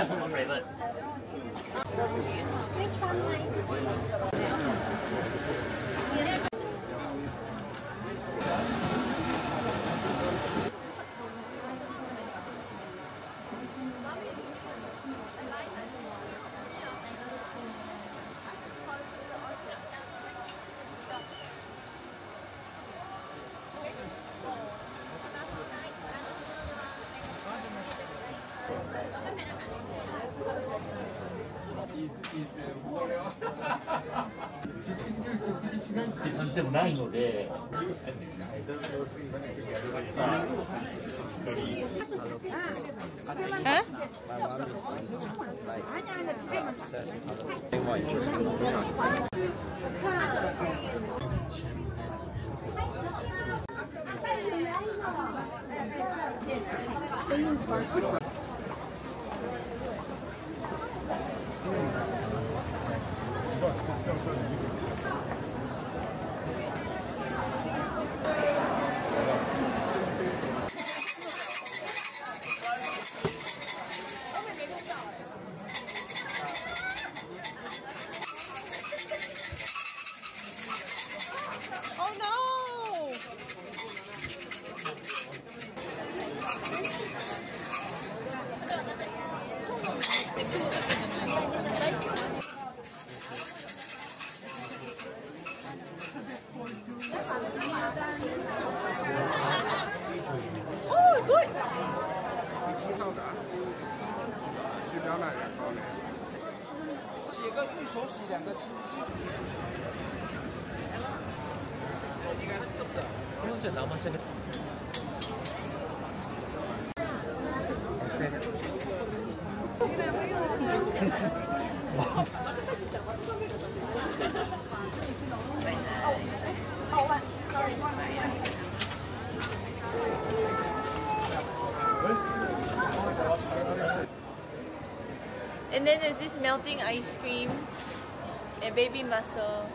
I don't know. And then there's this melting ice cream and baby mussel.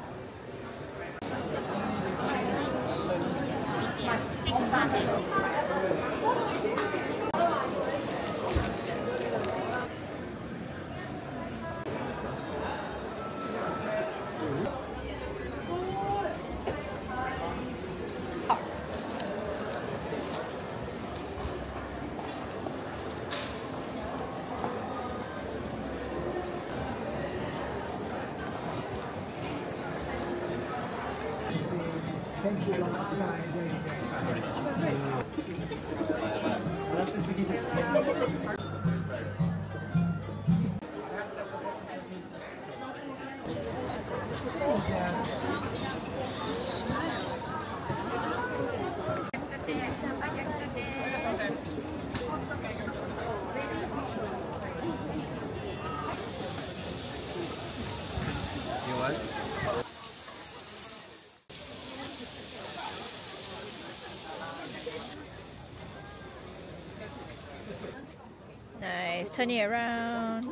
Nice, turn it around.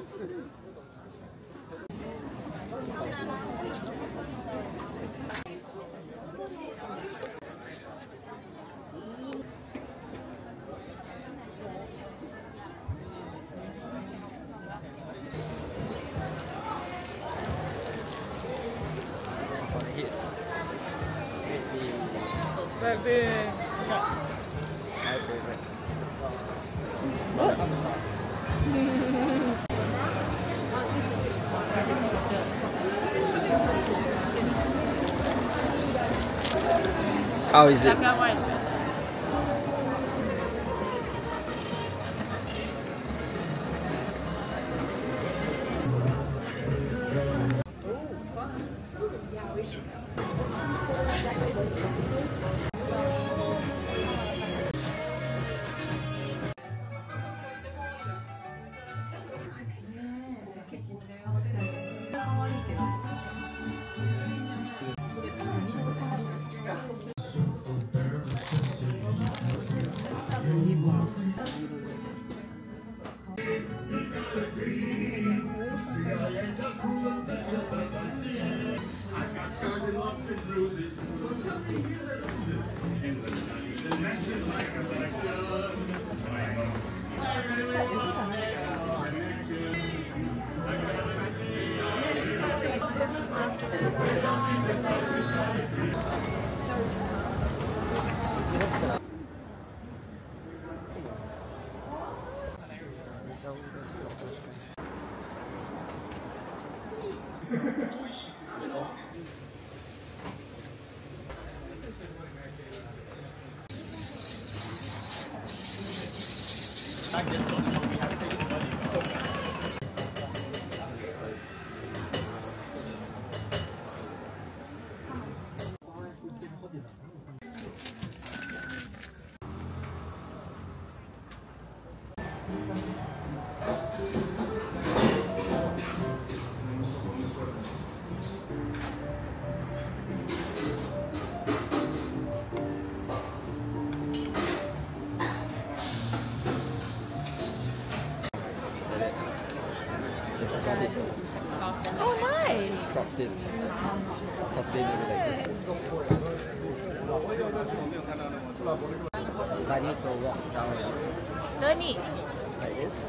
How is it? Oh, nice! Cropped in. Cropped in every day. If I need to walk down here. No need. Like this?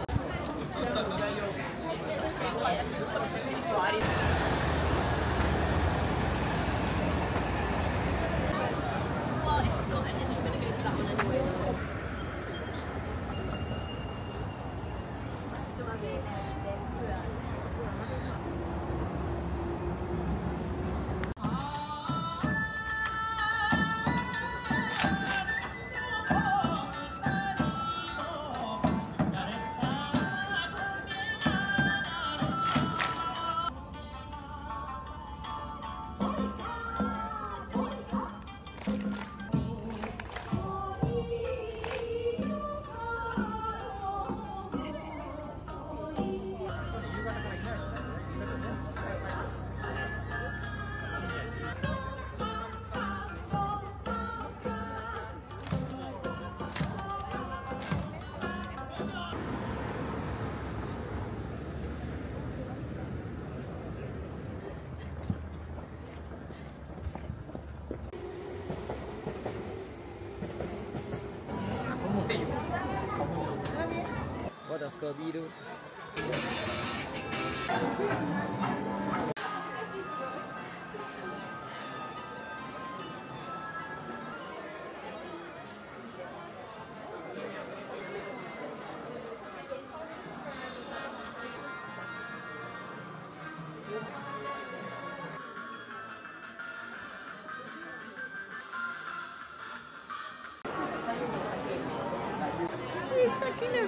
What does Kirby do? He's sucking her.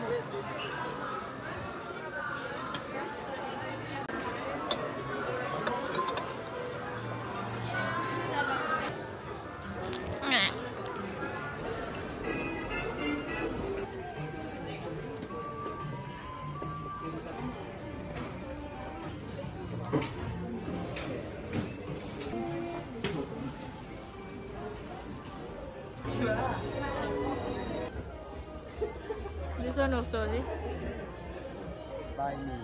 This one also, see? Buy me.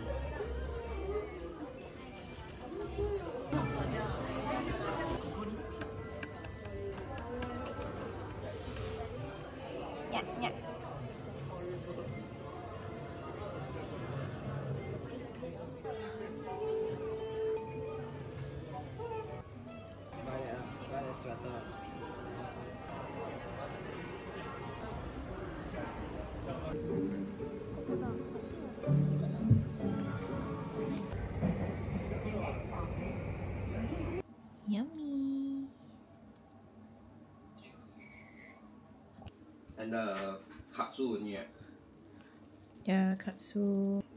Yeah, yeah. Buy a sweater. Yummy. And the katsu, yeah. Yeah, katsu.